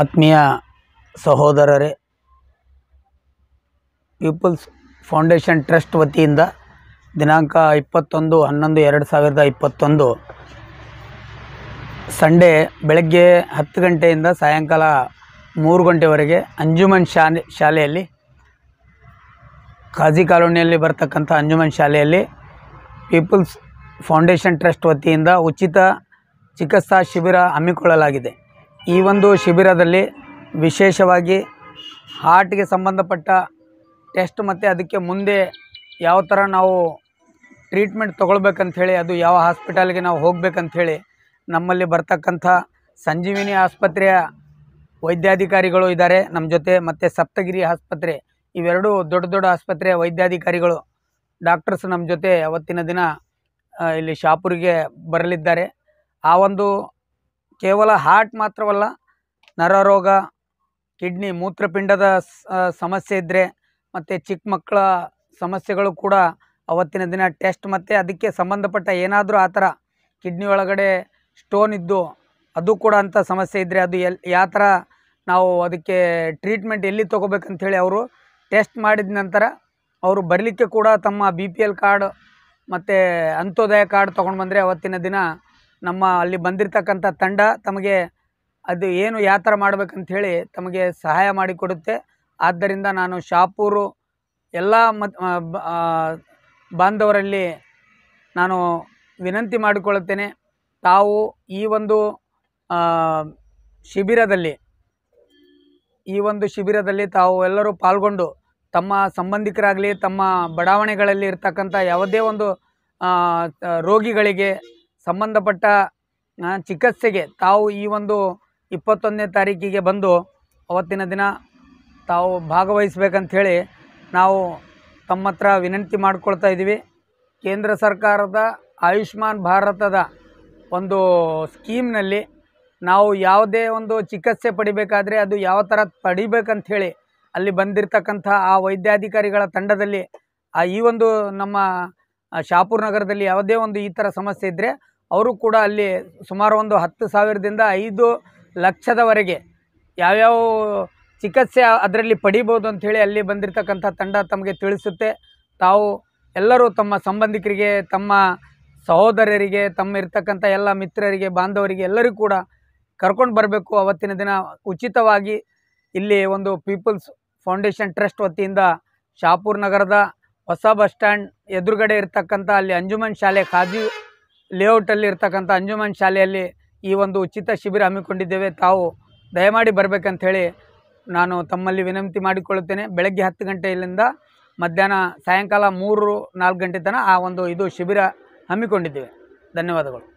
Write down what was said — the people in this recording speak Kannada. ಆತ್ಮೀಯ ಸಹೋದರರೇ, ಪೀಪಲ್ಸ್ ಫೌಂಡೇಶನ್ ಟ್ರಸ್ಟ್ ವತಿಯಿಂದ ದಿನಾಂಕ 21/11/2021 ಸಂಡೇ ಬೆಳಗ್ಗೆ 10 ಗಂಟೆಯಿಂದ ಸಾಯಂಕಾಲ 3 ಗಂಟೆವರೆಗೆ ಅಂಜುಮನ್ ಶಾಲೆಯಲ್ಲಿ, ಖಾಜಿ ಕಾಲೋನಿಯಲ್ಲಿ ಬರ್ತಕ್ಕಂಥ ಅಂಜುಮನ್ ಶಾಲೆಯಲ್ಲಿ ಪೀಪಲ್ಸ್ ಫೌಂಡೇಶನ್ ಟ್ರಸ್ಟ್ ವತಿಯಿಂದ ಉಚಿತ ಚಿಕಿತ್ಸಾ ಶಿಬಿರ ಹಮ್ಮಿಕೊಳ್ಳಲಾಗಿದೆ। ಈ ಒಂದು ಶಿಬಿರದಲ್ಲಿ ವಿಶೇಷವಾಗಿ ಹಾರ್ಟ್ಗೆ ಸಂಬಂಧಪಟ್ಟ ಟೆಸ್ಟ್ ಮತ್ತು ಅದಕ್ಕೆ ಮುಂದೆ ಯಾವ ಥರ ನಾವು ಟ್ರೀಟ್ಮೆಂಟ್ ತೊಗೊಳ್ಬೇಕಂತ ಹೇಳಿ, ಅದು ಯಾವ ಹಾಸ್ಪಿಟಲ್ಗೆ ನಾವು ಹೋಗಬೇಕಂತ ಹೇಳಿ ನಮ್ಮಲ್ಲಿ ಬರ್ತಕ್ಕಂಥ ಸಂಜೀವಿನಿ ಆಸ್ಪತ್ರೆಯ ವೈದ್ಯಾಧಿಕಾರಿಗಳು ಇದ್ದಾರೆ ನಮ್ಮ ಜೊತೆ, ಮತ್ತು ಸಪ್ತಗಿರಿ ಆಸ್ಪತ್ರೆ, ಇವೆರಡೂ ದೊಡ್ಡ ದೊಡ್ಡ ಆಸ್ಪತ್ರೆಯ ವೈದ್ಯಾಧಿಕಾರಿಗಳು ಡಾಕ್ಟರ್ಸ್ ನಮ್ಮ ಜೊತೆ ಅವತ್ತಿನ ದಿನ ಇಲ್ಲಿ ಶಹಾಪುರ್ಗೆ ಬರಲಿದ್ದಾರೆ। ಆ ಒಂದು ಕೇವಲ ಹಾರ್ಟ್ ಮಾತ್ರವಲ್ಲ, ನರರೋಗ, ಕಿಡ್ನಿ, ಮೂತ್ರಪಿಂಡದ ಸಮಸ್ಯೆ ಇದ್ದರೆ ಮತ್ತು ಚಿಕ್ಕ ಮಕ್ಕಳ ಸಮಸ್ಯೆಗಳು ಕೂಡ ಅವತ್ತಿನ ದಿನ ಟೆಸ್ಟ್ ಮತ್ತು ಅದಕ್ಕೆ ಸಂಬಂಧಪಟ್ಟ ಏನಾದರೂ ಆ ಥರ ಕಿಡ್ನಿ ಒಳಗಡೆ ಸ್ಟೋನ್ ಇದ್ದು ಅದು ಕೂಡ ಅಂಥ ಸಮಸ್ಯೆ ಇದ್ದರೆ ಅದು ಯಾವ ಥರ ನಾವು ಅದಕ್ಕೆ ಟ್ರೀಟ್ಮೆಂಟ್ ಎಲ್ಲಿ ತೊಗೋಬೇಕಂಥೇಳಿ ಅವರು ಟೆಸ್ಟ್ ಮಾಡಿದ ನಂತರ ಅವರು ಬರಲಿಕ್ಕೆ ಕೂಡ ತಮ್ಮ BPL ಕಾರ್ಡ್ ಮತ್ತು ಅಂತ್ಯೋದಯ ಕಾರ್ಡ್ ತೊಗೊಂಡು ಬಂದರೆ ಅವತ್ತಿನ ದಿನ ನಮ್ಮ ಅಲ್ಲಿ ಬಂದಿರತಕ್ಕಂಥ ತಂಡ ತಮಗೆ ಅದು ಏನು ಯಾವ ಥರ ಮಾಡಬೇಕಂಥೇಳಿ ತಮಗೆ ಸಹಾಯ ಮಾಡಿಕೊಡುತ್ತೆ। ಆದ್ದರಿಂದ ನಾನು ಶಹಾಪುರ ಎಲ್ಲ ಬಾಂಧವರಲ್ಲಿ ನಾನು ವಿನಂತಿ ಮಾಡಿಕೊಳ್ಳುತ್ತೇನೆ, ತಾವು ಈ ಒಂದು ಶಿಬಿರದಲ್ಲಿ ತಾವು ಎಲ್ಲರೂ ಪಾಲ್ಗೊಂಡು ತಮ್ಮ ಸಂಬಂಧಿಕರಾಗಲಿ, ತಮ್ಮ ಬಡಾವಣೆಗಳಲ್ಲಿ ಇರ್ತಕ್ಕಂಥ ಯಾವುದೇ ಒಂದು ರೋಗಿಗಳಿಗೆ ಸಂಬಂಧಪಟ್ಟ ಚಿಕಿತ್ಸೆಗೆ ತಾವು ಈ ಒಂದು 21ನೇ ತಾರೀಕಿಗೆ ಬಂದು ಅವತ್ತಿನ ದಿನ ತಾವು ಭಾಗವಹಿಸಬೇಕಂಥೇಳಿ ನಾವು ತಮ್ಮ ಹತ್ರ ವಿನಂತಿ ಮಾಡ್ಕೊಳ್ತಾ ಇದ್ದೀವಿ। ಕೇಂದ್ರ ಸರ್ಕಾರದ ಆಯುಷ್ಮಾನ್ ಭಾರತದ ಒಂದು ಸ್ಕೀಮ್ನಲ್ಲಿ ನಾವು ಯಾವುದೇ ಒಂದು ಚಿಕಿತ್ಸೆ ಪಡಿಬೇಕಾದರೆ ಅದು ಯಾವ ಥರ ಪಡಿಬೇಕಂಥೇಳಿ ಅಲ್ಲಿ ಬಂದಿರತಕ್ಕಂಥ ಆ ವೈದ್ಯಾಧಿಕಾರಿಗಳ ತಂಡದಲ್ಲಿ ಈ ಒಂದು ನಮ್ಮ ಶಹಾಪುರ ನಗರದಲ್ಲಿ ಯಾವುದೇ ಒಂದು ಈ ಥರ ಸಮಸ್ಯೆ ಇದ್ದರೆ ಅವರು ಕೂಡ ಅಲ್ಲಿ ಸುಮಾರು ಒಂದು 10,000ದಿಂದ 5 ಲಕ್ಷದವರೆಗೆ ಯಾವ್ಯಾವ ಚಿಕಿತ್ಸೆ ಅದರಲ್ಲಿ ಪಡಿಬೋದು ಅಂಥೇಳಿ ಅಲ್ಲಿ ಬಂದಿರತಕ್ಕಂಥ ತಂಡ ತಮಗೆ ತಿಳಿಸುತ್ತೆ। ತಾವು ಎಲ್ಲರೂ ತಮ್ಮ ಸಂಬಂಧಿಕರಿಗೆ, ತಮ್ಮ ಸಹೋದರರಿಗೆ, ತಮ್ಮ ಇರ್ತಕ್ಕಂಥ ಎಲ್ಲ ಮಿತ್ರರಿಗೆ, ಬಾಂಧವರಿಗೆ ಎಲ್ಲರಿಗೂ ಕೂಡ ಕರ್ಕೊಂಡು ಬರಬೇಕು। ಅವತ್ತಿನ ದಿನ ಉಚಿತವಾಗಿ ಇಲ್ಲಿ ಒಂದು ಪೀಪಲ್ಸ್ ಫೌಂಡೇಶನ್ ಟ್ರಸ್ಟ್ ವತಿಯಿಂದ ಶಹಾಪುರ ನಗರದ ಹೊಸ ಬಸ್ ಸ್ಟ್ಯಾಂಡ್ ಎದುರುಗಡೆ ಇರ್ತಕ್ಕಂಥ ಅಲ್ಲಿ ಅಂಜುಮನ್ ಶಾಲೆ, ಖಾಜಿ ಲೇಔಟಲ್ಲಿ ಇರ್ತಕ್ಕಂಥ ಅಂಜುಮನ್ ಶಾಲೆಯಲ್ಲಿ ಈ ಒಂದು ಉಚಿತ ಶಿಬಿರ ಹಮ್ಮಿಕೊಂಡಿದ್ದೇವೆ। ತಾವು ದಯಮಾಡಿ ಬರಬೇಕಂಥೇಳಿ ನಾನು ತಮ್ಮಲ್ಲಿ ವಿನಂತಿ ಮಾಡಿಕೊಳ್ಳುತ್ತೇನೆ। ಬೆಳಗ್ಗೆ 10 ಗಂಟೆಯಿಂದ ಮಧ್ಯಾಹ್ನ ಸಾಯಂಕಾಲ 3-4 ಗಂಟೆ ತನಕ ಆ ಒಂದು ಇದು ಶಿಬಿರ ಹಮ್ಮಿಕೊಂಡಿದ್ದೇವೆ। ಧನ್ಯವಾದಗಳು।